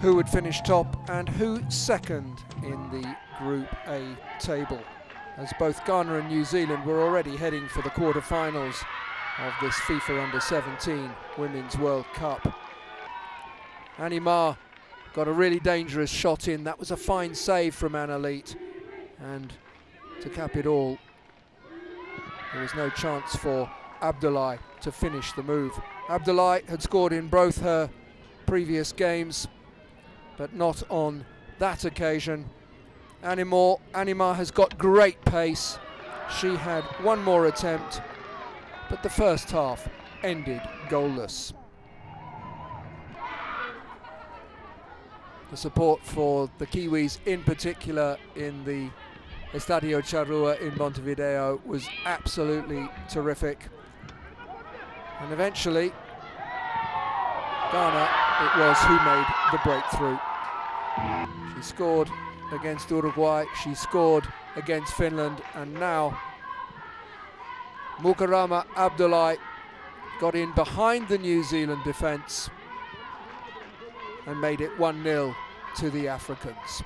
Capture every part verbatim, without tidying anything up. who would finish top and who second in the Group A table, as both Ghana and New Zealand were already heading for the quarter-finals of this FIFA under seventeen Women's World Cup. Anima got a really dangerous shot in. That was a fine save from Annalite, and to cap it all, there was no chance for Abdullahi to finish the move. Abdullahi had scored in both her previous games, but not on that occasion. Anima, Anima has got great pace. She had one more attempt, but the first half ended goalless. The support for the Kiwis in particular in the Estadio Charrua in Montevideo was absolutely terrific. And eventually, Ghana, it was who made the breakthrough. She scored against Uruguay, she scored against Finland, and now Mukarama Abdullahi got in behind the New Zealand defence and made it one nil to the Africans.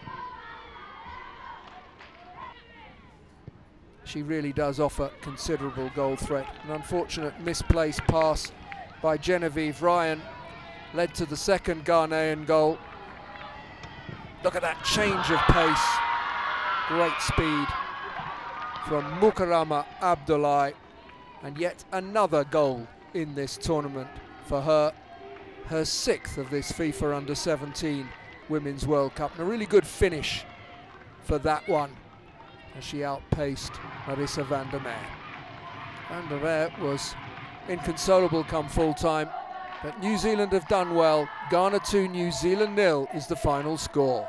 She really does offer considerable goal threat. An unfortunate misplaced pass by Genevieve Ryan led to the second Ghanaian goal. Look at that change of pace. Great speed from Mukarama Abdullahi. And yet another goal in this tournament for her. Her sixth of this FIFA under seventeen Women's World Cup. And a really good finish for that one, as she outpaced Marissa van der Meer. Van der Meer was inconsolable come full time, but New Zealand have done well. Ghana two, New Zealand nil is the final score.